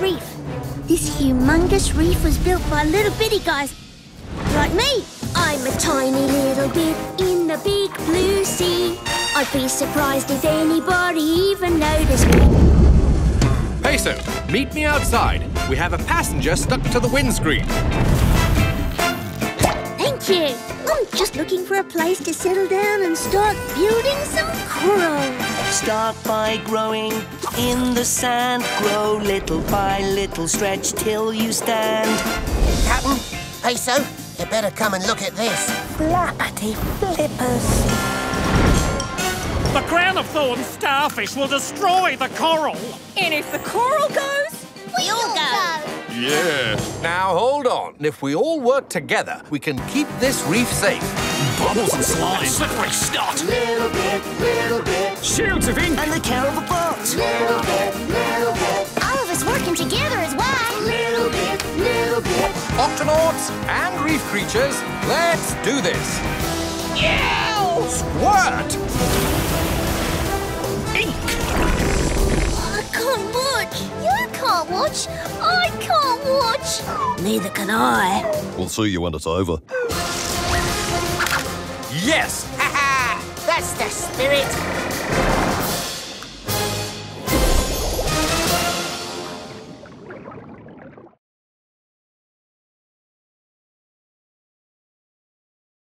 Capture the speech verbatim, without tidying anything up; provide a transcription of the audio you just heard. reef. This humongous reef was built by little bitty guys like me. I'm a tiny little bit in the big blue sea. I'd be surprised if anybody even noticed me. Peso, meet me outside. We have a passenger stuck to the windscreen. Thank you. I'm just looking for a place to settle down and start building some coral. Start by growing in the sand. Grow little by little, stretch till you stand. Captain, Peso, you better come and look at this. Flappity flippers. The granithorn starfish will destroy the coral. And if the coral goes, we, we all go. go. Yeah. Now, hold on. If we all work together, we can keep this reef safe. Bubbles and slime. Slippery snot. Little bit, little bit. Shields of ink. And the care of a box. Little bit, little bit. All of us working together as one. Little bit, little bit. Octonauts and reef creatures, let's do this. Ew! Squirt! You can't watch. I can't watch. Neither can I. We'll see you when it's over. Yes! Ha ha! That's the spirit.